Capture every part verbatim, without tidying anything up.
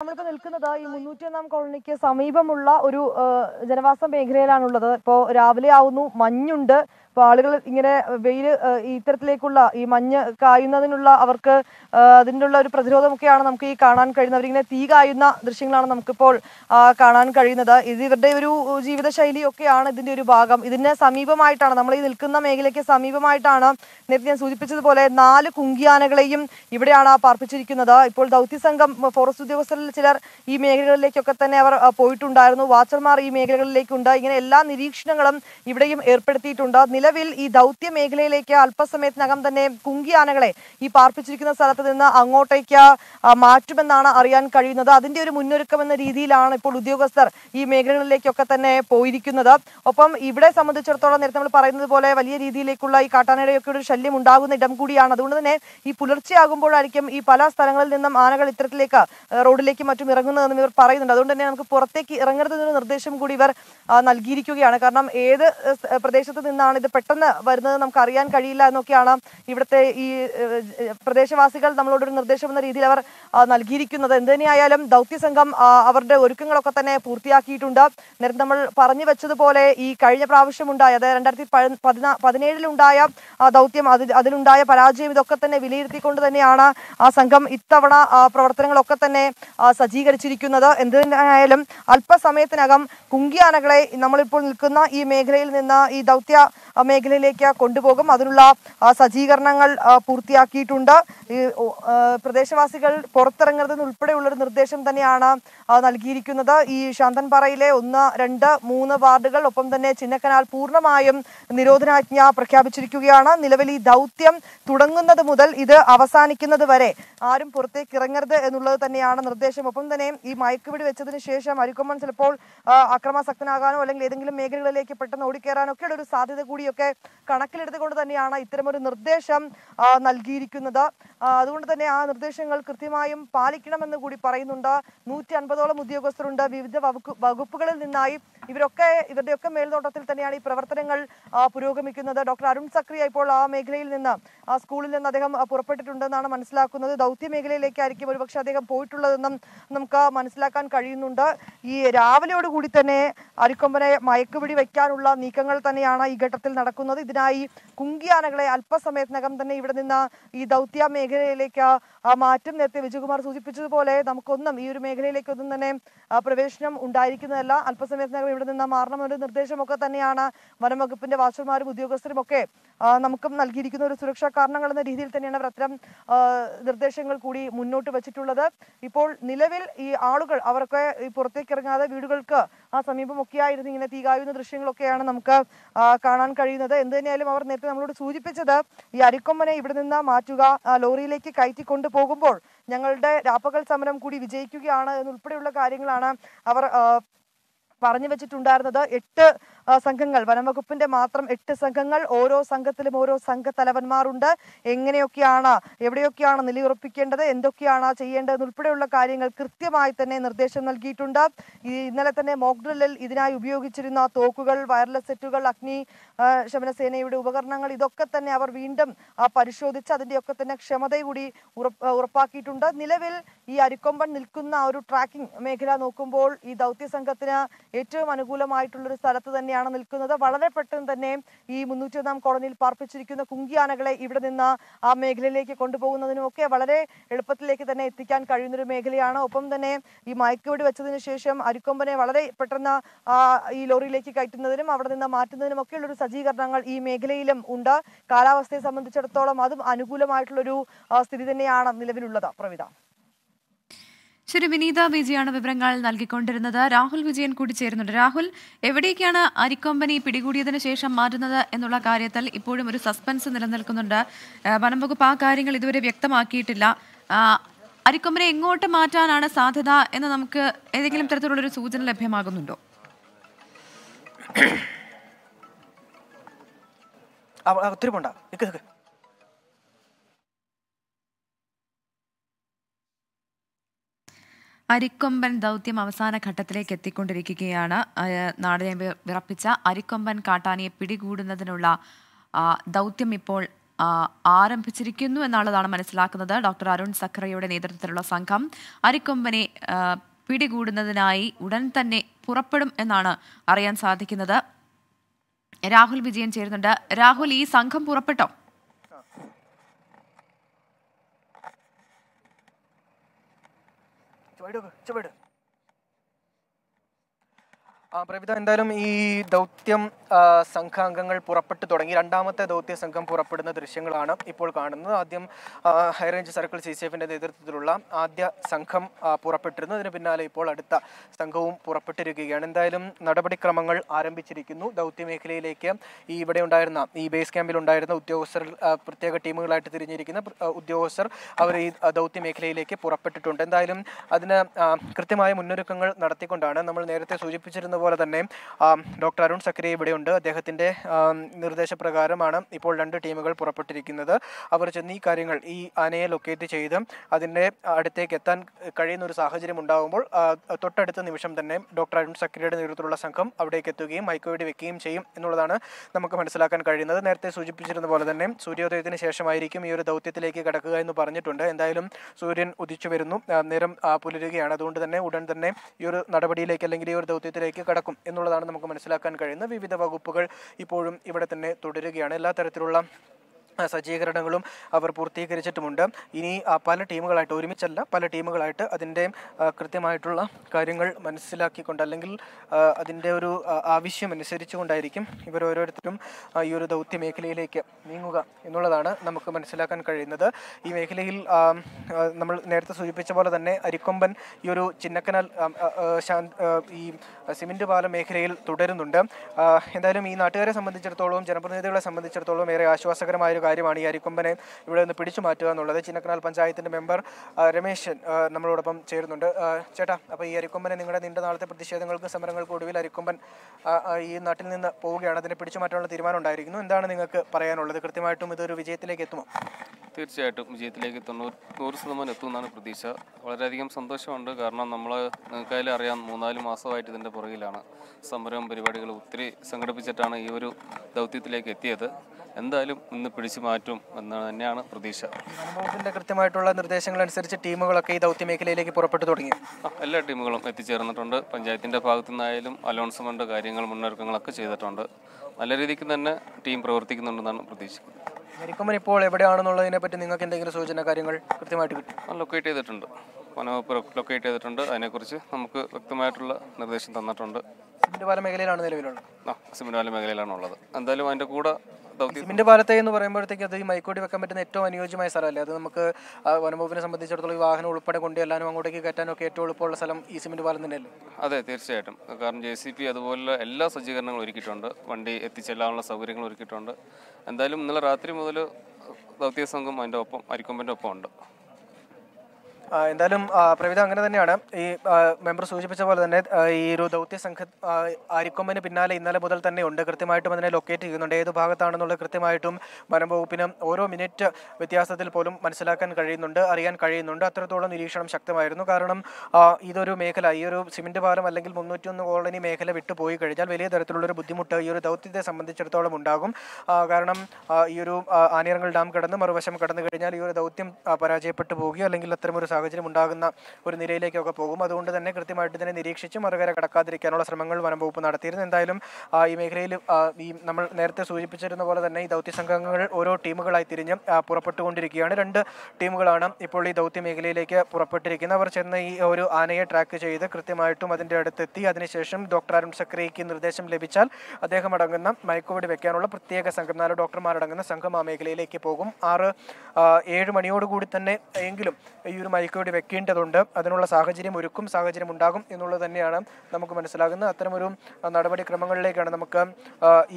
നമ്മൾക്ക് നിൽക്കുന്നത് ഈ മുന്നൂറ്റി ഒന്ന് ആം കോളനിക്ക് സമീപമുള്ള ഒരു ജനവാസ മേഖലയിലാണുള്ളത്. ഇപ്പോൾ രാവിലെ ആവുന്നു, മഞ്ഞുണ്ട്. അപ്പോൾ ആളുകൾ ഇങ്ങനെ വെയിൽ ഇത്തരത്തിലേക്കുള്ള ഈ മഞ്ഞ് കായുന്നതിനുള്ള അവർക്ക് അതിൻ്റെ ഉള്ള ഒരു പ്രതിരോധമൊക്കെയാണ് നമുക്ക് ഈ കാണാൻ കഴിയുന്നത്. അവരിങ്ങനെ തീ കായുന്ന ദൃശ്യങ്ങളാണ് നമുക്കിപ്പോൾ കാണാൻ കഴിയുന്നത്. ഇത് ഇവരുടെ ഒരു ജീവിതശൈലിയൊക്കെയാണ് ഇതിൻ്റെ ഒരു ഭാഗം. ഇതിന് സമീപമായിട്ടാണ് നമ്മൾ ഈ നിൽക്കുന്ന മേഖലയ്ക്ക് സമീപമായിട്ടാണ് നേരത്തെ ഞാൻ സൂചിപ്പിച്ചതുപോലെ നാല് കുങ്കിയാനകളെയും ഇവിടെയാണ് പാർപ്പിച്ചിരിക്കുന്നത്. ഇപ്പോൾ ദൗത്യ സംഘം ഫോറസ്റ്റ് ഉദ്യോഗസ്ഥരിൽ ചിലർ ഈ മേഖലകളിലേക്കൊക്കെ തന്നെ അവർ പോയിട്ടുണ്ടായിരുന്നു. വാച്ചർമാർ ഈ മേഖലകളിലേക്കുണ്ട്. ഇങ്ങനെ എല്ലാ നിരീക്ഷണങ്ങളും ഇവിടെയും ഏർപ്പെടുത്തിയിട്ടുണ്ട്. നിലവിൽ ഈ ദൗത്യ മേഖലയിലേക്ക് അല്പസമയത്തിനകം തന്നെ കുങ്കിയാനകളെ ഈ പാർപ്പിച്ചിരിക്കുന്ന സ്ഥലത്ത് നിന്ന് അങ്ങോട്ടേക്ക് മാറ്റുമെന്നാണ് അറിയാൻ കഴിയുന്നത്. അതിന്റെ ഒരു മുന്നൊരുക്കം എന്ന രീതിയിലാണ് ഇപ്പോൾ ഉദ്യോഗസ്ഥർ ഈ മേഖലകളിലേക്കൊക്കെ തന്നെ പോയിരിക്കുന്നത്. ഒപ്പം ഇവിടെ സംബന്ധിച്ചിടത്തോളം നേരത്തെ നമ്മൾ പറയുന്നത് പോലെ വലിയ രീതിയിലേക്കുള്ള ഈ കാട്ടാനയുടെയൊക്കെ ഒരു ശല്യം ഉണ്ടാകുന്ന ഇടം കൂടിയാണ്. അതുകൊണ്ട് തന്നെ ഈ പുലർച്ചെയാകുമ്പോഴായിരിക്കും ഈ പല സ്ഥലങ്ങളിൽ നിന്നും ആനകൾ ഇത്തരത്തിലേക്ക് റോഡിലേക്ക് മറ്റും ഇറങ്ങുന്നതെന്ന് ഇവർ പറയുന്നുണ്ട്. അതുകൊണ്ട് തന്നെ നമുക്ക് പുറത്തേക്ക് ഇറങ്ങരുതെന്നൊരു നിർദ്ദേശം കൂടി ഇവർ നൽകിയിരിക്കുകയാണ്. കാരണം ഏത് പ്രദേശത്ത് നിന്നാണ് ഇത് പെട്ടെന്ന് വരുന്നത് നമുക്ക് അറിയാൻ കഴിയില്ല എന്നൊക്കെയാണ് ഇവിടുത്തെ ഈ പ്രദേശവാസികൾ നമ്മളോടൊരു നിർദ്ദേശം എന്ന രീതിയിൽ അവർ നൽകിയിരിക്കുന്നത്. എന്തിനായാലും ദൗത്യസംഘം അവരുടെ ഒരുക്കങ്ങളൊക്കെ തന്നെ പൂർത്തിയാക്കിയിട്ടുണ്ട്. നേരത്തെ നമ്മൾ പറഞ്ഞു വെച്ചതുപോലെ ഈ കഴിഞ്ഞ പ്രാവശ്യമുണ്ടായ അതായത് രണ്ടായിരത്തി പതിനാ പതിനേഴിലുണ്ടായ ദൗത്യം അതിൽ അതിലുണ്ടായ പരാജയം ഇതൊക്കെ തന്നെ വിലയിരുത്തിക്കൊണ്ട് തന്നെയാണ് ആ സംഘം ഇത്തവണ പ്രവർത്തനങ്ങളൊക്കെ തന്നെ സജ്ജീകരിച്ചിരിക്കുന്നത്. എന്തിനായാലും അല്പസമയത്തിനകം കുങ്കിയാനകളെ നമ്മളിപ്പോൾ നിൽക്കുന്ന ഈ മേഖലയിൽ നിന്ന് ഈ ദൗത്യ മേഖലയിലേക്ക് കൊണ്ടുപോകും. അതിനുള്ള സജ്ജീകരണങ്ങൾ പൂർത്തിയാക്കിയിട്ടുണ്ട്. ഈ പ്രദേശവാസികൾ പുറത്തിറങ്ങരുതെന്ന് ഉൾപ്പെടെയുള്ളൊരു നിർദ്ദേശം തന്നെയാണ് നൽകിയിരിക്കുന്നത്. ഈ ശാന്തൻപാറയിലെ ഒന്ന് രണ്ട് മൂന്ന് വാർഡുകൾ ഒപ്പം തന്നെ ചിന്നക്കനാൽ പൂർണ്ണമായും നിരോധനാജ്ഞ പ്രഖ്യാപിച്ചിരിക്കുകയാണ്. നിലവിൽ ഈ ദൗത്യം തുടങ്ങുന്നത് മുതൽ ഇത് അവസാനിക്കുന്നത് വരെ ആരും പുറത്തേക്ക് ഇറങ്ങരുത് എന്നുള്ളത് തന്നെയാണ് നിർദ്ദേശം. ഒപ്പം തന്നെ ഈ മയക്കുപിടി വെച്ചതിന് ശേഷം അരിക്കൊമ്പൻ ചിലപ്പോൾ അക്രമാസക്തനാകാനോ അല്ലെങ്കിൽ ഏതെങ്കിലും മേഖലകളിലേക്ക് പെട്ടെന്ന് ഓടിക്കയറാനോ ഒക്കെ ഒരു സാധ്യത കൂടിയൊക്കെ കണക്കിലെടുത്തുകൊണ്ട് തന്നെയാണ് ഇത്തരമൊരു നിർദ്ദേശം നൽകിയിരിക്കുന്നത്. അതുകൊണ്ട് തന്നെ ആ നിർദ്ദേശങ്ങൾ കൃത്യമായും പാലിക്കണമെന്ന് കൂടി പറയുന്നുണ്ട്. നൂറ്റി അൻപതോളം ഉദ്യോഗസ്ഥരുണ്ട്. വിവിധ വകുപ്പുകളിൽ നിന്നായി ഇവരൊക്കെ ഇവരുടെയൊക്കെ മേൽനോട്ടത്തിൽ തന്നെയാണ് ഈ പ്രവർത്തനങ്ങൾ പുരോഗമിക്കുന്നത്. ഡോക്ടർ അരുൺ സക്രിയ ഇപ്പോൾ ആ മേഖലയിൽ നിന്ന് ആ സ്കൂളിൽ നിന്ന് അദ്ദേഹം പുറപ്പെട്ടിട്ടുണ്ടെന്നാണ് മനസ്സിലാക്കുന്നത്. ദൗത്യ മേഖലയിലേക്കായിരിക്കും ഒരുപക്ഷെ അദ്ദേഹം പോയിട്ടുള്ളതെന്നും നമുക്ക് മനസ്സിലാക്കാൻ കഴിയുന്നുണ്ട്. ഈ രാവിലെയോട് കൂടി തന്നെ അരിക്കൊമ്പനെ മയക്കുപിടി വയ്ക്കാനുള്ള നീക്കങ്ങൾ തന്നെയാണ് ഈ ഘട്ടത്തിൽ നടക്കുന്നത്. ഇതിനായി കുങ്കിയാനകളെ അല്പസമയത്തിനകം തന്നെ ഇവിടെ നിന്ന് ഈ ദൗത്യ മേഖലയിലേക്ക് മാറ്റും. നേരത്തെ വിജയകുമാർ സൂചിപ്പിച്ചതുപോലെ നമുക്കൊന്നും ഈ ഒരു മേഖലയിലേക്കൊന്നും തന്നെ പ്രവേശനം ഉണ്ടായിരിക്കുന്നതല്ല. അല്പസമയത്തിനകം ഇവിടെ നിന്ന് മാറണമെന്നൊരു നിർദ്ദേശമൊക്കെ തന്നെയാണ് വനംവകുപ്പിന്റെ വാച്ചർമാരും ഉദ്യോഗസ്ഥരും ഒക്കെ നമുക്കും നൽകിയിരിക്കുന്ന ഒരു സുരക്ഷാ കാരണങ്ങൾ എന്ന രീതിയിൽ തന്നെയാണ് അവർ അത്തരം നിർദ്ദേശങ്ങൾ കൂടി മുന്നോട്ട് വച്ചിട്ടുള്ളത്. ഇപ്പോൾ നിലവിൽ ഈ ആളുകൾ അവരൊക്കെ പുറത്തേക്ക് ഇറങ്ങാതെ വീടുകൾക്ക് ആ സമീപമൊക്കെയായിരുന്നു ഇങ്ങനെ തീ കായുന്ന ദൃശ്യങ്ങളൊക്കെയാണ് നമുക്ക് കാണാൻ കഴിയുന്നത്. എന്ത് തന്നെയായാലും അവർ നേരത്തെ നമ്മളോട് സൂചിപ്പിച്ചത് ഈ അരിക്കൊമ്പനെ ഇവിടെ നിന്ന് മാറ്റുക, ലോറിയിലേക്ക് കയറ്റി കൊണ്ടുപോകുമ്പോൾ ഞങ്ങളുടെ രാപ്പകൽ സമരം കൂടി വിജയിക്കുകയാണ് എന്നുൾപ്പെടെയുള്ള കാര്യങ്ങളാണ് അവർ പറഞ്ഞു വെച്ചിട്ടുണ്ടായിരുന്നത്. എട്ട് സംഘങ്ങൾ വനംവകുപ്പിന്റെ മാത്രം എട്ട് സംഘങ്ങൾ, ഓരോ സംഘത്തിലും ഓരോ സംഘ തലവന്മാരുണ്ട്. എങ്ങനെയൊക്കെയാണ് എവിടെയൊക്കെയാണ് നിലയുറപ്പിക്കേണ്ടത്, എന്തൊക്കെയാണ് ചെയ്യേണ്ടത് ഉൾപ്പെടെയുള്ള കാര്യങ്ങൾ കൃത്യമായി തന്നെ നിർദ്ദേശം നൽകിയിട്ടുണ്ട്. ഈ ഇന്നലെ തന്നെ മോക്ക് ഡ്രില്ലിൽ ഇതിനായി ഉപയോഗിച്ചിരുന്ന തോക്കുകൾ, വയർലെസ് സെറ്റുകൾ, അഗ്നി ശമന സേനയുടെ ഉപകരണങ്ങൾ ഇതൊക്കെ തന്നെ അവർ വീണ്ടും പരിശോധിച്ച് അതിൻ്റെയൊക്കെ തന്നെ ക്ഷമത കൂടി ഉറപ്പാക്കിയിട്ടുണ്ട്. നിലവിൽ ഈ അരിക്കൊമ്പൻ നിൽക്കുന്ന ഒരു ട്രാക്കിംഗ് മേഖല നോക്കുമ്പോൾ ഈ ദൗത്യ സംഘത്തിന് ഏറ്റവും അനുകൂലമായിട്ടുള്ളൊരു സ്ഥലത്ത് തന്നെയാണ് നിൽക്കുന്നത്. വളരെ പെട്ടെന്ന് തന്നെ ഈ മുന്നൂറ്റി ഒന്നാം കോളനിയിൽ പാർപ്പിച്ചിരിക്കുന്ന കുങ്കിയാനകളെ ഇവിടെ നിന്ന് ആ മേഖലയിലേക്ക് കൊണ്ടുപോകുന്നതിനുമൊക്കെ വളരെ എളുപ്പത്തിലേക്ക് തന്നെ എത്തിക്കാൻ കഴിയുന്നൊരു മേഖലയാണ്. ഒപ്പം തന്നെ ഈ മയക്കുവെടി വെച്ചതിന് ശേഷം അരിക്കൊമ്പനെ വളരെ പെട്ടെന്ന് ഈ ലോറിയിലേക്ക് കയറ്റുന്നതിനും അവിടെ നിന്ന് മാറ്റുന്നതിനും ഒക്കെയുള്ളൊരു സജ്ജീകരണങ്ങൾ ഈ മേഖലയിലും ഉണ്ട്. കാലാവസ്ഥയെ സംബന്ധിച്ചിടത്തോളം അതും അനുകൂലമായിട്ടുള്ളൊരു സ്ഥിതി തന്നെയാണ് നിലവിലുള്ളത്. പ്രവിത ശരി, വിനീത വിജയാണ് വിവരങ്ങൾ നൽകിക്കൊണ്ടിരുന്നത്. രാഹുൽ വിജയൻ കൂടിച്ചേരുന്നുണ്ട്. രാഹുൽ, എവിടേക്കാണ് അരിക്കൊമ്പനെ പിടികൂടിയതിനു ശേഷം മാറ്റുന്നത് എന്നുള്ള കാര്യത്തിൽ ഇപ്പോഴും ഒരു സസ്പെൻസ് നിലനിൽക്കുന്നുണ്ട്. വനം വകുപ്പ് ആ കാര്യങ്ങൾ ഇതുവരെ വ്യക്തമാക്കിയിട്ടില്ല. അരിക്കൊമ്പനെ എങ്ങോട്ട് മാറ്റാനാണ് സാധ്യത എന്ന് നമുക്ക് ഏതെങ്കിലും തരത്തിലുള്ളൊരു സൂചന ലഭ്യമാകുന്നുണ്ടോ? അരിക്കൊമ്പൻ ദൗത്യം അവസാന ഘട്ടത്തിലേക്ക് എത്തിക്കൊണ്ടിരിക്കുകയാണ്. നാടിനെ വിറപ്പിച്ച അരിക്കൊമ്പൻ കാട്ടാനയെ പിടികൂടുന്നതിനുള്ള ദൗത്യം ഇപ്പോൾ ആരംഭിച്ചിരിക്കുന്നു എന്നാണ് മനസ്സിലാക്കുന്നത്. ഡോക്ടർ അരുൺ സഖറയുടെ നേതൃത്വത്തിലുള്ള സംഘം അരിക്കൊമ്പനെ പിടികൂടുന്നതിനായി ഉടൻ തന്നെ പുറപ്പെടും എന്നാണ് അറിയാൻ സാധിക്കുന്നത്. രാഹുൽ വിജയൻ ചേരുന്നുണ്ട്. രാഹുൽ, ഈ സംഘം പുറപ്പെട്ടോ? പ്രവിധ, എന്തായാലും ഈ ദൗത്യം സംഘാംഗങ്ങൾ പുറപ്പെട്ടു തുടങ്ങി. രണ്ടാമത്തെ ദൗത്യ സംഘം പുറപ്പെടുന്ന ദൃശ്യങ്ങളാണ് ഇപ്പോൾ കാണുന്നത്. ആദ്യം ഹൈറേഞ്ച് സർക്കിൾ സി സി എഫിൻ്റെ നേതൃത്വത്തിലുള്ള ആദ്യ സംഘം പുറപ്പെട്ടിരുന്നു. അതിന് പിന്നാലെ ഇപ്പോൾ അടുത്ത സംഘവും പുറപ്പെട്ടിരിക്കുകയാണ്. എന്തായാലും നടപടിക്രമങ്ങൾ ആരംഭിച്ചിരിക്കുന്നു. ദൗത്യ മേഖലയിലേക്ക് ഈ ഇവിടെ ഉണ്ടായിരുന്ന ഈ ബേസ് ക്യാമ്പിൽ ഉണ്ടായിരുന്ന ഉദ്യോഗസ്ഥർ, പ്രത്യേക ടീമുകളായിട്ട് തിരിഞ്ഞിരിക്കുന്ന ഉദ്യോഗസ്ഥർ അവർ ഈ ദൗത്യ മേഖലയിലേക്ക് പുറപ്പെട്ടിട്ടുണ്ട്. എന്തായാലും അതിന് കൃത്യമായ മുന്നൊരുക്കങ്ങൾ നടത്തിക്കൊണ്ടാണ് നമ്മൾ നേരത്തെ സൂചിപ്പിച്ചിരുന്ന പോലെ തന്നെ ഡോക്ടർ അരുൺ സഖറിയ ഇവിടെയുണ്ട്. അദ്ദേഹത്തിൻ്റെ നിർദ്ദേശപ്രകാരമാണ് ഇപ്പോൾ രണ്ട് ടീമുകൾ പുറപ്പെട്ടിരിക്കുന്നത്. അവർ ചെന്ന് ഈ കാര്യങ്ങൾ, ഈ ആനയെ ലൊക്കേറ്റ് ചെയ്ത് അതിൻ്റെ അടുത്തേക്ക് എത്താൻ കഴിയുന്ന ഒരു സാഹചര്യം ഉണ്ടാകുമ്പോൾ തൊട്ടടുത്ത നിമിഷം തന്നെ ഡോക്ടർ അരുൺ സഖറിയുടെ നേതൃത്വത്തിലുള്ള സംഘം അവിടേക്ക് എത്തുകയും മൈക്കോവെടി വെക്കുകയും ചെയ്യും എന്നുള്ളതാണ് നമുക്ക് മനസ്സിലാക്കാൻ കഴിയുന്നത്. നേരത്തെ സൂചിപ്പിച്ചിരുന്ന പോലെ തന്നെ സൂര്യോദയത്തിന് ശേഷമായിരിക്കും ഈ ഒരു ദൗത്യത്തിലേക്ക് കടക്കുക എന്ന് പറഞ്ഞിട്ടുണ്ട്. എന്തായാലും സൂര്യൻ ഉദിച്ചു വരുന്നു, നേരം പുലരുകയാണ്. അതുകൊണ്ട് തന്നെ ഉടൻ തന്നെ ഈ ഒരു നടപടിയിലേക്ക് അല്ലെങ്കിൽ ഈ ഒരു ദൗത്യത്തിലേക്ക് കടക്കും എന്നുള്ളതാണ് നമുക്ക് മനസ്സിലാക്കാൻ കഴിയുന്നത്. വിവിധ വകുപ്പുകൾ ഇപ്പോഴും ഇവിടെ തന്നെ തുടരുകയാണ്. എല്ലാ തരത്തിലുള്ള സജ്ജീകരണങ്ങളും അവർ പൂർത്തീകരിച്ചിട്ടുമുണ്ട്. ഇനി പല ടീമുകളായിട്ട്, ഒരുമിച്ചല്ല, പല ടീമുകളായിട്ട് അതിൻ്റെ കൃത്യമായിട്ടുള്ള കാര്യങ്ങൾ മനസ്സിലാക്കിക്കൊണ്ട് അല്ലെങ്കിൽ അതിൻ്റെ ഒരു ആവശ്യമനുസരിച്ചു കൊണ്ടായിരിക്കും ഇവർ ഓരോരുത്തരും ഈ ഒരു ദൗത്യ മേഖലയിലേക്ക് നീങ്ങുക എന്നുള്ളതാണ് നമുക്ക് മനസ്സിലാക്കാൻ കഴിയുന്നത്. ഈ മേഖലയിൽ നമ്മൾ നേരത്തെ സൂചിപ്പിച്ച പോലെ തന്നെ അരിക്കൊമ്പൻ ഈ ഒരു ചിന്നക്കനാൽ ഈ സിമൻറ്റ് പാലം മേഖലയിൽ തുടരുന്നുണ്ട്. എന്തായാലും ഈ നാട്ടുകാരെ സംബന്ധിച്ചിടത്തോളം, ജനപ്രതിനിധികളെ സംബന്ധിച്ചിടത്തോളം ഏറെ ആശ്വാസകരമായ ഒരു കാര്യമാണ് ഈ അരിക്കൊമ്പനെ ഇവിടെ നിന്ന് പിടിച്ചു മാറ്റുക എന്നുള്ളത്. ചിന്നക്കനാൽ പഞ്ചായത്തിൻ്റെ മെമ്പർ രമേശൻ നമ്മളോടൊപ്പം ചേരുന്നുണ്ട്. ചേട്ടാ, അപ്പോൾ ഈ അരിക്കൊമ്പനെ, നിങ്ങളുടെ നീണ്ട നാളത്തെ പ്രതിഷേധങ്ങൾക്കും സമരങ്ങൾക്കും ഒടുവിൽ അരിക്കൊമ്പൻ ഈ നാട്ടിൽ നിന്ന് പോവുകയാണ്. അതിനെ പിടിച്ചു മാറ്റാനുള്ള തീരുമാനം ഉണ്ടായിരിക്കുന്നു. എന്താണ് നിങ്ങൾക്ക് പറയാനുള്ളത്? കൃത്യമായിട്ടും ഇതൊരു വിജയത്തിലേക്ക് എത്തുമോ? തീർച്ചയായിട്ടും വിജയത്തിലേക്ക് തൊണ്ണൂറ് നൂറ് ശതമാനം എത്തും എന്നാണ് പ്രതീക്ഷ. വളരെയധികം സന്തോഷമുണ്ട്. കാരണം നമ്മൾ നിങ്ങൾക്കായാലും അറിയാം, മൂന്നാല് മാസമായിട്ട് ഇതിൻ്റെ പുറകിലാണ്. സമരവും പരിപാടികളും ഒത്തിരി സംഘടിപ്പിച്ചിട്ടാണ് ഈ ഒരു ദൗത്യത്തിലേക്ക് എത്തിയത്. എന്തായാലും ഇന്ന് പിടിച്ചു മാറ്റും എന്നാണ് തന്നെയാണ് പ്രതീക്ഷ. വനംവകുപ്പിന്റെ കൃത്യമായിട്ടുള്ള നിർദ്ദേശങ്ങൾ അനുസരിച്ച് ടീമുകളൊക്കെ ഈ ദൗത്യ മേഖലയിലേക്ക് പുറപ്പെട്ടു തുടങ്ങി. എല്ലാ ടീമുകളും എത്തിച്ചേർന്നിട്ടുണ്ട്. പഞ്ചായത്തിൻ്റെ ഭാഗത്തു നിന്നായാലും അലോൺസ്മെൻ്റ് കാര്യങ്ങൾ മുന്നൊരുക്കങ്ങളൊക്കെ ചെയ്തിട്ടുണ്ട്. നല്ല രീതിക്ക് തന്നെ ടീം പ്രവർത്തിക്കുന്നുണ്ടെന്നാണ് പ്രതീക്ഷിക്കുന്നത്. അരിക്കൊമ്പൻ ഇപ്പോൾ എവിടെയാണെന്നുള്ളതിനെ പറ്റി നിങ്ങൾക്ക് എന്തെങ്കിലും സൂചന കാര്യങ്ങൾ കൃത്യമായിട്ട് കിട്ടും? ലൊക്കേറ്റ് ചെയ്തിട്ടുണ്ട്, വനംവകുപ്പ് ലൊക്കേറ്റ് ചെയ്തിട്ടുണ്ട്. അതിനെക്കുറിച്ച് നമുക്ക് വ്യക്തമായിട്ടുള്ള നിർദ്ദേശം തന്നിട്ടുണ്ട്. സിമൻറ്റുപാല മേഖലയിലാണ് നിലവിലുള്ളത്. ആ, സിമൻറ്റുപാല മേഖലയിലാണുള്ളത്. എന്തായാലും അതിൻ്റെ കൂടെ സിമന്റ് പാലത്തെ എന്ന് പറയുമ്പോഴത്തേക്ക് അത് മൈക്കോടി വെക്കാൻ പറ്റുന്ന ഏറ്റവും അനുയോജ്യമായ സ്ഥലമല്ലേ അത്? നമുക്ക് വനംവകുപ്പിനെ സംബന്ധിച്ചിടത്തോളം ഈ വാഹനം ഉൾപ്പെടെ കൊണ്ട് എല്ലാവരും അങ്ങോട്ടേക്ക് കയറ്റാനും ഒക്കെ ഏറ്റവും എളുപ്പമുള്ള സ്ഥലം ഈ സിമന്റ് പാലം തന്നെയല്ലേ? അതെ, തീർച്ചയായിട്ടും. കാരണം ജെ സി പി അതുപോലുള്ള എല്ലാ സജ്ജീകരണങ്ങളും ഒരുക്കിയിട്ടുണ്ട്. വണ്ടി എത്തിച്ചെല്ലാനുള്ള സൗകര്യങ്ങൾ ഒരുക്കിയിട്ടുണ്ട്. എന്തായാലും ഇന്നലെ രാത്രി മുതൽ ദൗത്യ സംഘം അതിൻ്റെ ഒപ്പം, അരിക്കൊമ്പൻ്റെ ഒപ്പം ഉണ്ട്. എന്തായാലും പ്രവിധ, അങ്ങനെ തന്നെയാണ് ഈ മെമ്പർ സൂചിപ്പിച്ച പോലെ തന്നെ ഈ ഒരു ദൗത്യ സംഘ അരിക്കൊമ്പന് പിന്നാലെ ഇന്നലെ മുതൽ തന്നെ ഉണ്ട്. കൃത്യമായിട്ടും അതിനെ ലൊക്കേറ്റ് ചെയ്യുന്നുണ്ട്. ഏത് ഭാഗത്താണെന്നുള്ളത് കൃത്യമായിട്ടും വനം വകുപ്പിന് ഓരോ മിനിറ്റ് വ്യത്യാസത്തിൽ പോലും മനസ്സിലാക്കാൻ കഴിയുന്നുണ്ട്, അറിയാൻ കഴിയുന്നുണ്ട്. അത്രത്തോളം നിരീക്ഷണം ശക്തമായിരുന്നു. കാരണം ഇതൊരു മേഖല, ഈ ഒരു സിമൻറ്റ് പാലം അല്ലെങ്കിൽ മുന്നൂറ്റി ഒന്ന് കോളനി മേഖല വിട്ടുപോയി കഴിഞ്ഞാൽ വലിയ തരത്തിലുള്ളൊരു ബുദ്ധിമുട്ട് ഈ ഒരു ദൗത്യത്തെ സംബന്ധിച്ചിടത്തോളം ഉണ്ടാകും. കാരണം ഈ ഒരു ആനയിറങ്ങൽ ഡാം കടന്ന് മറുവശം കടന്നു കഴിഞ്ഞാൽ ഈ ഒരു ദൗത്യം പരാജയപ്പെട്ടു പോവുകയോ അല്ലെങ്കിൽ അത്തരമൊരു സാഹചര്യം ഉണ്ടാകുന്ന ഒരു നിലയിലേക്കൊക്കെ പോകും. അതുകൊണ്ട് തന്നെ കൃത്യമായിട്ട് ഇതിനെ നിരീക്ഷിച്ച് മറുകര കടക്കാതിരിക്കാനുള്ള ശ്രമങ്ങൾ വനം വകുപ്പ് നടത്തിയിരുന്നു. എന്തായാലും ഈ മേഖലയിൽ ഈ നമ്മൾ നേരത്തെ സൂചിപ്പിച്ചിരുന്ന പോലെ തന്നെ ഈ ദൗത്യ സംഘങ്ങൾ ഓരോ ടീമുകളായി തിരിഞ്ഞ് പുറപ്പെട്ടുകൊണ്ടിരിക്കുകയാണ്. രണ്ട് ടീമുകളാണ് ഇപ്പോൾ ഈ ദൗത്യ മേഖലയിലേക്ക് പുറപ്പെട്ടിരിക്കുന്നത്. അവർ ചെന്ന് ഈ ഒരു ആനയെ ട്രാക്ക് ചെയ്ത് കൃത്യമായിട്ടും അതിൻ്റെ അടുത്തെത്തി അതിനുശേഷം ഡോക്ടർ അരുൺ സഖറിയയ്ക്ക് നിർദ്ദേശം ലഭിച്ചാൽ അദ്ദേഹം അടങ്ങുന്ന മയക്കുവെടി വെക്കാനുള്ള പ്രത്യേക സംഘം, നാല് ഡോക്ടർമാരടങ്ങുന്ന സംഘം ആ മേഖലയിലേക്ക് പോകും. ആറ് ഏഴ് മണിയോടുകൂടി തന്നെ എങ്കിലും ഈ ഒരു മൈക്കോടി വെക്കേണ്ടതുണ്ട്. അതിനുള്ള സാഹചര്യം ഒരുക്കും, സാഹചര്യം ഉണ്ടാകും എന്നുള്ളത് തന്നെയാണ് നമുക്ക് മനസ്സിലാകുന്നത്. അത്തരമൊരു നടപടിക്രമങ്ങളിലേക്കാണ് നമുക്ക്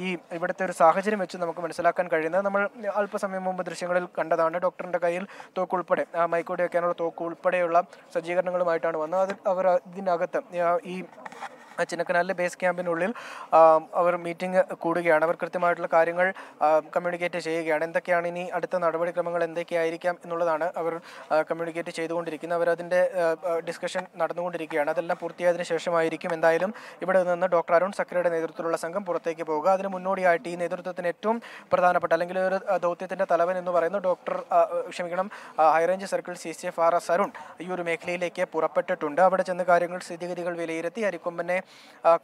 ഈ ഇവിടുത്തെ ഒരു സാഹചര്യം വെച്ച് നമുക്ക് മനസ്സിലാക്കാൻ കഴിയുന്നത്. നമ്മൾ അല്പസമയം മുമ്പ് ദൃശ്യങ്ങളിൽ കണ്ടതാണ്. ഡോക്ടറിൻ്റെ കയ്യിൽ തോക്കുൾപ്പെടെ, ആ മൈക്കോടി വെക്കാനുള്ള തോക്കുൾപ്പെടെയുള്ള സജ്ജീകരണങ്ങളുമായിട്ടാണ് വന്നത്. അത് അവർ ഇതിനകത്ത് ഈ ചിന്നക്കനാലിലെ ബേസ് ക്യാമ്പിനുള്ളിൽ അവർ മീറ്റിംഗ് കൂടുകയാണ്. അവർ കൃത്യമായിട്ടുള്ള കാര്യങ്ങൾ കമ്മ്യൂണിക്കേറ്റ് ചെയ്യുകയാണ്. എന്തൊക്കെയാണ് ഇനി അടുത്ത നടപടിക്രമങ്ങൾ, എന്തൊക്കെയായിരിക്കാം എന്നുള്ളതാണ് അവർ കമ്മ്യൂണിക്കേറ്റ് ചെയ്തുകൊണ്ടിരിക്കുന്നത്. അവരതിൻ്റെ ഡിസ്കഷൻ നടന്നുകൊണ്ടിരിക്കുകയാണ്. അതെല്ലാം പൂർത്തിയായതിനു ശേഷമായിരിക്കും എന്തായാലും ഇവിടെ നിന്ന് ഡോക്ടർ അരുൺ സക്രയുടെ നേതൃത്വത്തിലുള്ള സംഘം പുറത്തേക്ക് പോവുക. അതിന് മുന്നോടിയായിട്ട് ഈ നേതൃത്വത്തിന് ഏറ്റവും പ്രധാനപ്പെട്ട അല്ലെങ്കിൽ ഒരു ദൗത്യത്തിൻ്റെ തലവൻ എന്ന് പറയുന്ന ഡോക്ടർ ക്ഷമിക്കണം high range circle C C F R S Arun ഈ ഒരു മേഖലയിലേക്ക് പുറപ്പെട്ടിട്ടുണ്ട്. അവിടെ ചെന്ന് കാര്യങ്ങൾ സ്ഥിതിഗതികൾ വിലയിരുത്തി അരിക്കൊമ്പനെ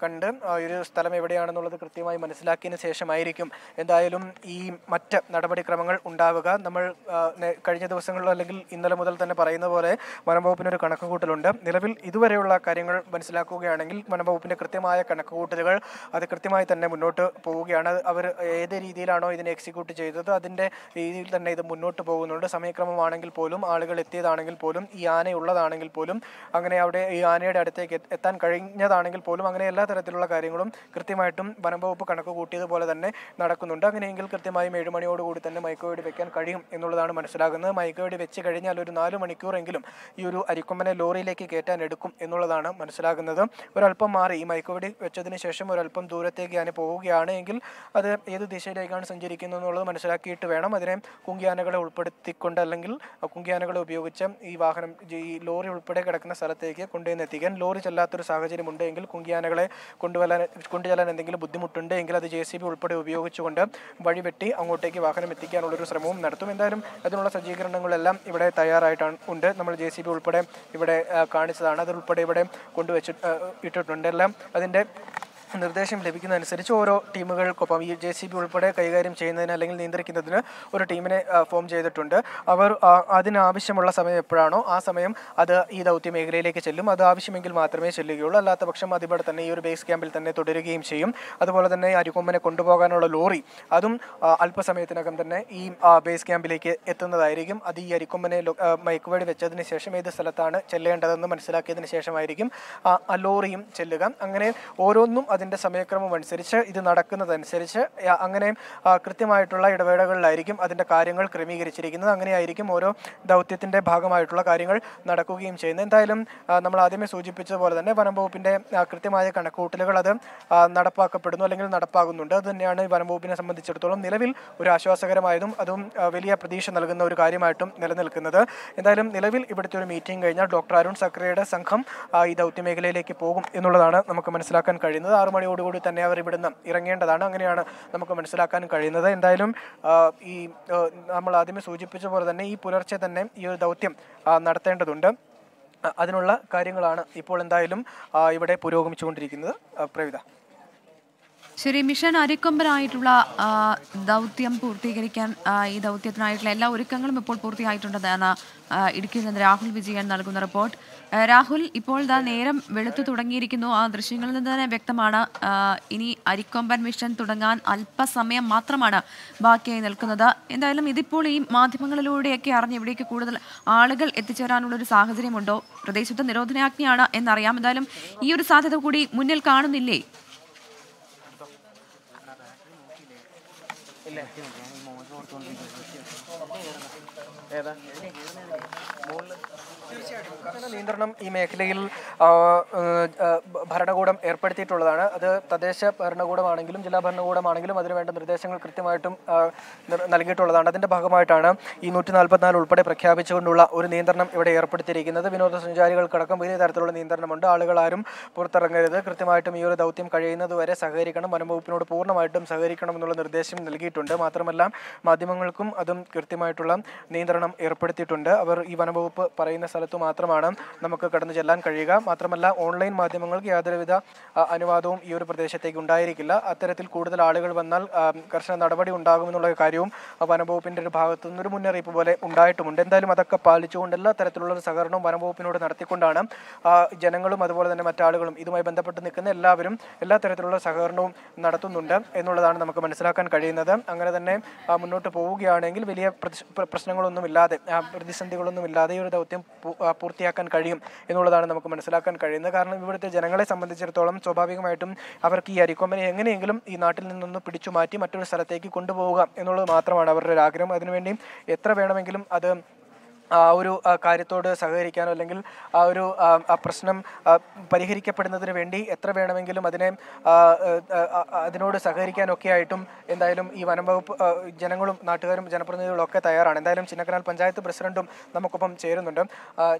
കണ്ട് ഒരു സ്ഥലം എവിടെയാണെന്നുള്ളത് കൃത്യമായി മനസ്സിലാക്കിയതിന് ശേഷമായിരിക്കും എന്തായാലും ഈ മറ്റ് നടപടിക്രമങ്ങൾ ഉണ്ടാവുക. നമ്മൾ കഴിഞ്ഞ ദിവസങ്ങളിൽ അല്ലെങ്കിൽ ഇന്നലെ മുതൽ തന്നെ പറയുന്ന പോലെ വനംവകുപ്പിനൊരു കണക്കുകൂട്ടലുണ്ട്. നിലവിൽ ഇതുവരെയുള്ള കാര്യങ്ങൾ മനസ്സിലാക്കുകയാണെങ്കിൽ വനംവകുപ്പിൻ്റെ കൃത്യമായ കണക്കുകൂട്ടലുകൾ അത് കൃത്യമായി തന്നെ മുന്നോട്ട് പോവുകയാണ്. അവർ ഏത് രീതിയിലാണോ ഇതിനെ എക്സിക്യൂട്ട് ചെയ്തത് അതിൻ്റെ രീതിയിൽ തന്നെ ഇത് മുന്നോട്ട് പോകുന്നുണ്ട്. സമയക്രമമാണെങ്കിൽ പോലും ആളുകൾ എത്തിയതാണെങ്കിൽ പോലും ഈ ആനയുള്ളതാണെങ്കിൽ പോലും അങ്ങനെ അവിടെ ഈ ആനയുടെ അടുത്തേക്ക് എത്താൻ കഴിഞ്ഞതാണെങ്കിൽ പോലും അങ്ങനെ എല്ലാ തരത്തിലുള്ള കാര്യങ്ങളും കൃത്യമായിട്ടും വനംവകുപ്പ് കണക്ക് കൂട്ടിയതുപോലെ തന്നെ നടക്കുന്നുണ്ട്. അങ്ങനെയെങ്കിൽ കൃത്യമായും ഏഴുമണിയോടുകൂടി തന്നെ മയക്കുവെടി വെക്കാൻ കഴിയും എന്നുള്ളതാണ് മനസ്സിലാകുന്നത്. മയക്കുവെടി വെച്ച് കഴിഞ്ഞാൽ ഒരു നാല് മണിക്കൂറെങ്കിലും ഈ ഒരു അരിക്കൊമ്പനെ ലോറിയിലേക്ക് കയറ്റാൻ എടുക്കും എന്നുള്ളതാണ് മനസ്സിലാകുന്നത്. ഒരല്പം മാറി ഈ മയക്കുവെടി വെച്ചതിന് ശേഷം ഒരല്പം ദൂരത്തേക്ക് ആന പോവുകയാണ് എങ്കിൽ അത് ഏത് ദിശയിലേക്കാണ് സഞ്ചരിക്കുന്നത് എന്നുള്ളത് മനസ്സിലാക്കിയിട്ട് വേണം അതിനെ കുങ്കിയാനകളെ ഉൾപ്പെടുത്തിക്കൊണ്ട് അല്ലെങ്കിൽ കുങ്കിയാനകളെ ഉപയോഗിച്ച് ഈ വാഹനം ഈ ലോറി ഉൾപ്പെടെ കിടക്കുന്ന സ്ഥലത്തേക്ക് കൊണ്ടുവന്ന് എത്തിക്കാൻ. ലോറി ചെല്ലാത്തൊരു സാഹചര്യം ഉണ്ടെങ്കിൽ കുങ്കിയാനകളെ കൊണ്ടുവരാൻ കൊണ്ടുചെല്ലാൻ എന്തെങ്കിലും ബുദ്ധിമുട്ടുണ്ട് എങ്കിൽ അത് ജെ സി ബി ഉൾപ്പെടെ ഉപയോഗിച്ചുകൊണ്ട് വഴിവെട്ടി അങ്ങോട്ടേക്ക് വാഹനം എത്തിക്കാനുള്ളൊരു ശ്രമവും നടത്തും. എന്തായാലും അതിനുള്ള സജ്ജീകരണങ്ങളെല്ലാം ഇവിടെ തയ്യാറായിട്ടാണ് ഉണ്ട്. നമ്മൾ ജെ സി ബി ഉൾപ്പെടെ ഇവിടെ കാണിച്ചതാണ്. അത് ഉൾപ്പെടെ ഇവിടെ കൊണ്ടുവച്ച് ഇട്ടിട്ടുണ്ട്. എല്ലാം അതിൻ്റെ നിർദ്ദേശം ലഭിക്കുന്നതനുസരിച്ച് ഓരോ ടീമുകൾക്കൊപ്പം ഈ ജെ സി ബി ഉൾപ്പെടെ കൈകാര്യം ചെയ്യുന്നതിന് അല്ലെങ്കിൽ നിയന്ത്രിക്കുന്നതിന് ഒരു ടീമിനെ ഫോം ചെയ്തിട്ടുണ്ട്. അവർ അതിനാവശ്യമുള്ള സമയം എപ്പോഴാണോ ആ സമയം അത് ഈ ദൗത്യ മേഖലയിലേക്ക് ചെല്ലും. അത് ആവശ്യമെങ്കിൽ മാത്രമേ ചെല്ലുകയുള്ളൂ. അല്ലാത്ത പക്ഷം അതിവിടെ തന്നെ ഈ ഒരു ബേസ് ക്യാമ്പിൽ തന്നെ തുടരുകയും ചെയ്യും. അതുപോലെ തന്നെ അരിക്കൊമ്പനെ കൊണ്ടുപോകാനുള്ള ലോറി അതും അല്പസമയത്തിനകം തന്നെ ഈ ബേസ് ക്യാമ്പിലേക്ക് എത്തുന്നതായിരിക്കും. അത് ഈ അരിക്കൊമ്പനെ മയക്കുവെടി വെച്ചതിന് ശേഷം ഏത് സ്ഥലത്താണ് ചെല്ലേണ്ടതെന്ന് മനസ്സിലാക്കിയതിന് ശേഷമായിരിക്കും ആ ലോറിയും ചെല്ലുക. അങ്ങനെ ഓരോന്നും അതിൻ്റെ സമയക്രമം അനുസരിച്ച് ഇത് നടക്കുന്നതനുസരിച്ച് അങ്ങനെ കൃത്യമായിട്ടുള്ള ഇടവേളകളിലായിരിക്കും അതിൻ്റെ കാര്യങ്ങൾ ക്രമീകരിച്ചിരിക്കുന്നത്. അങ്ങനെയായിരിക്കും ഓരോ ദൗത്യത്തിൻ്റെ ഭാഗമായിട്ടുള്ള കാര്യങ്ങൾ നടക്കുകയും ചെയ്യുന്നത്. എന്തായാലും നമ്മൾ ആദ്യമേ സൂചിപ്പിച്ചതുപോലെ തന്നെ വനംവകുപ്പിൻ്റെ കൃത്യമായ കണക്കുകൂട്ടലുകൾ അത് നടപ്പാക്കപ്പെടുന്നു അല്ലെങ്കിൽ നടപ്പാകുന്നുണ്ട്. അത് തന്നെയാണ് വനംവകുപ്പിനെ സംബന്ധിച്ചിടത്തോളം നിലവിൽ ഒരു ആശ്വാസകരമായതും അതും വലിയ പ്രതീക്ഷ നൽകുന്ന ഒരു കാര്യമായിട്ടും നിലനിൽക്കുന്നത്. എന്തായാലും നിലവിൽ ഇവിടുത്തെ ഒരു മീറ്റിംഗ് കഴിഞ്ഞാൽ ഡോക്ടർ അരുൺ സക്രയുടെ സംഘം ഈ ദൗത്യ മേഖലയിലേക്ക് പോകും എന്നുള്ളതാണ് നമുക്ക് മനസ്സിലാക്കാൻ കഴിയുന്നത്. ആറു മണിയോടുകൂടി തന്നെ അവർ ഇവിടുന്ന് ഇറങ്ങേണ്ടതാണ്. അങ്ങനെയാണ് നമുക്ക് മനസ്സിലാക്കാൻ കഴിയുന്നത്. എന്തായാലും ഈ നമ്മൾ ആദ്യമേ സൂചിപ്പിച്ച പോലെ തന്നെ ഈ പുലർച്ചെ തന്നെ ഈ ഒരു ദൗത്യം നടത്തേണ്ടതുണ്ട്. അതിനുള്ള കാര്യങ്ങളാണ് ഇപ്പോൾ എന്തായാലും ഇവിടെ പുരോഗമിച്ചുകൊണ്ടിരിക്കുന്നത്. പ്രവിത ശരി, മിഷൻ അരിക്കൊമ്പനായിട്ടുള്ള ദൗത്യം പൂർത്തീകരിക്കാൻ ഈ ദൗത്യത്തിനായിട്ടുള്ള എല്ലാ ഒരുക്കങ്ങളും ഇപ്പോൾ പൂർത്തിയായിട്ടുണ്ടെന്നാണ് ഇടുക്കിയിൽ നിന്ന് രാഹുൽ വിജയൻ നൽകുന്ന റിപ്പോർട്ട്. രാഹുൽ, ഇപ്പോൾ ദാ നേരം വെളുത്തു തുടങ്ങിയിരിക്കുന്നു. ആ ദൃശ്യങ്ങളിൽ നിന്ന് തന്നെ വ്യക്തമാണ് ഇനി അരിക്കൊമ്പൻ മിഷൻ തുടങ്ങാൻ അല്പസമയം മാത്രമാണ് ബാക്കിയായി നിൽക്കുന്നത്. എന്തായാലും ഇതിപ്പോൾ ഈ മാധ്യമങ്ങളിലൂടെയൊക്കെ അറിഞ്ഞ് ഇവിടേക്ക് കൂടുതൽ ആളുകൾ എത്തിച്ചേരാനുള്ളൊരു സാഹചര്യമുണ്ടോ? പ്രദേശത്ത് നിരോധനാജ്ഞയാണ് എന്നറിയാം. എന്തായാലും ഈ ഒരു സാധ്യത കൂടി മുന്നിൽ കാണുന്നില്ലേ? നിയന്ത്രണം ഈ മേഖലയിൽ ഭരണകൂടം ഏർപ്പെടുത്തിയിട്ടുള്ളതാണ്. അത് തദ്ദേശ ഭരണകൂടമാണെങ്കിലും ജില്ലാ ഭരണകൂടമാണെങ്കിലും അതിനുവേണ്ട നിർദ്ദേശങ്ങൾ കൃത്യമായിട്ടും നൽകിയിട്ടുള്ളതാണ്. അതിൻ്റെ ഭാഗമായിട്ടാണ് ഈ നൂറ്റി നാൽപ്പത്തിനാല് ഉൾപ്പെടെ പ്രഖ്യാപിച്ചുകൊണ്ടുള്ള ഒരു നിയന്ത്രണം ഇവിടെ ഏർപ്പെടുത്തിയിരിക്കുന്നത്. വിനോദസഞ്ചാരികൾക്കടക്കം വലിയ തരത്തിലുള്ള നിയന്ത്രണമുണ്ട്. ആളുകളാരും പുറത്തിറങ്ങരുത്, കൃത്യമായിട്ടും ഈ ഒരു ദൗത്യം കഴിയുന്നത് വരെ സഹകരിക്കണം, വനംവകുപ്പിനോട് പൂർണ്ണമായിട്ടും സഹകരിക്കണം എന്നുള്ള നിർദ്ദേശം നൽകിയിട്ടുണ്ട്. മാത്രമല്ല മാധ്യമങ്ങൾക്കും അതും കൃത്യമായിട്ടുള്ള നിയന്ത്രണം ഏർപ്പെടുത്തിയിട്ടുണ്ട്. അവർ ഈ വനംവകുപ്പ് പറയുന്ന സ്ഥലത്ത് മാത്രമാണ് നമുക്ക് കടന്നു ചെല്ലാൻ കഴിയുക. മാത്രമല്ല ഓൺലൈൻ മാധ്യമങ്ങൾക്ക് യാതൊരുവിധ അനുവാദവും ഈ ഒരു പ്രദേശത്തേക്ക് ഉണ്ടായിരിക്കില്ല. അത്തരത്തിൽ കൂടുതൽ ആളുകൾ വന്നാൽ കർശന നടപടി ഉണ്ടാകുമെന്നുള്ള കാര്യവും വനംവകുപ്പിൻ്റെ ഒരു ഭാഗത്തു നിന്നൊരു മുന്നറിയിപ്പ് പോലെ ഉണ്ടായിട്ടുമുണ്ട്. എന്തായാലും അതൊക്കെ പാലിച്ചുകൊണ്ട് എല്ലാ തരത്തിലുള്ളൊരു സഹകരണവും വനംവകുപ്പിനോട് നടത്തിക്കൊണ്ടാണ് ജനങ്ങളും അതുപോലെ തന്നെ മറ്റാളുകളും ഇതുമായി ബന്ധപ്പെട്ട് നിൽക്കുന്ന എല്ലാവരും എല്ലാ തരത്തിലുള്ള സഹകരണവും നടത്തുന്നുണ്ട് എന്നുള്ളതാണ് നമുക്ക് മനസ്സിലാക്കാൻ കഴിയുന്നത്. അങ്ങനെ തന്നെ മുന്നോട്ട് പോവുകയാണെങ്കിൽ വലിയ പ്രശ്നങ്ങളൊന്നും ഇല്ലാതെ പ്രതിസന്ധികളൊന്നും ഇല്ലാതെ ഈ ഒരു ദൗത്യം പൂർത്തിയാക്കാൻ കഴിയും എന്നുള്ളതാണ് നമുക്ക് മനസ്സിലാക്കാൻ കഴിയുന്നത്. കാരണം ഇവിടുത്തെ ജനങ്ങളെ സംബന്ധിച്ചിടത്തോളം സ്വാഭാവികമായിട്ടും അവർക്ക് ഈ അരിക്കൊമ്പനെ എങ്ങനെയെങ്കിലും ഈ നാട്ടിൽ നിന്നൊന്ന് പിടിച്ചു മാറ്റി മറ്റൊരു സ്ഥലത്തേക്ക് കൊണ്ടുപോവുക എന്നുള്ളത് മാത്രമാണ് അവരുടെ ഒരു ആഗ്രഹം. അതിനുവേണ്ടി എത്ര വേണമെങ്കിലും അത് കാര്യത്തോട് സഹകരിക്കാനോ അല്ലെങ്കിൽ ആ ഒരു പ്രശ്നം പരിഹരിക്കപ്പെടുന്നതിനു വേണ്ടി എത്ര വേണമെങ്കിലും അതിനെ അതിനോട് സഹകരിക്കാൻ ഒക്കെ ആയിട്ടും എന്തായാലും ഈ വനംവകുപ്പ് ജനങ്ങളും നാട്ടുകാരും ജനപ്രതിനിധികളും ഒക്കെ തയ്യാറാണ്. എന്തായാലും ചിന്നക്കനാൽ പഞ്ചായത്ത് പ്രസിഡന്റും നമുക്കൊപ്പം ചേരുന്നുണ്ട്.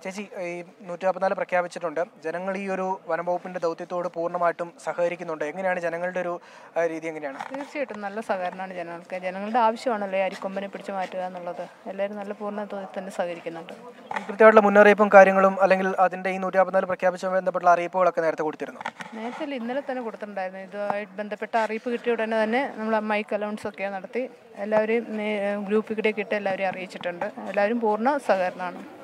ചേച്ചി, ഈ നൂറ്റി നാൽപ്പത്തിനാല് പ്രഖ്യാപിച്ചിട്ടുണ്ട്, ജനങ്ങൾ ഈ ഒരു വനംവകുപ്പിന്റെ ദൗത്യത്തോട് പൂർണ്ണമായിട്ടും സഹകരിക്കുന്നുണ്ട്. എങ്ങനെയാണ് ജനങ്ങളുടെ ഒരു രീതി, എങ്ങനെയാണ്? തീർച്ചയായിട്ടും നല്ല സഹകരണമാണ് ജനങ്ങൾക്ക്. ജനങ്ങളുടെ ആവശ്യമാണല്ലേ അരിക്കൊമ്പനെ പിടിച്ചു മാറ്റുക എന്നുള്ളത്. എല്ലാവരും നല്ല പൂർണ്ണ തോതിൽ തന്നെ സഹകരിക്കും. കൃത്യമായിട്ടുള്ള മുന്നറിയിപ്പും കാര്യങ്ങളും അല്ലെങ്കിൽ അതിന്റെ ഈ നൂറ്റി നാൽപ്പത്തിനാല് പ്രഖ്യാപിച്ചുമായി ബന്ധപ്പെട്ടുള്ള അറിയിപ്പുകളൊക്കെ നേരത്തെ കൊടുത്തിരുന്നു. നേരത്തെ ഇന്നലെ തന്നെ കൊടുത്തിട്ടുണ്ടായിരുന്നു. ഇതുമായിട്ട് ബന്ധപ്പെട്ട അറിയിപ്പ് കിട്ടിയ ഉടനെ തന്നെ നമ്മൾ മൈക്ക് അലൗൺസ് ഒക്കെ നടത്തി എല്ലാവരും ഗ്രൂപ്പിൽ കൂടെ കിട്ടി എല്ലാവരെയും അറിയിച്ചിട്ടുണ്ട്. എല്ലാവരും പൂർണ്ണ സഹകരണമാണ്.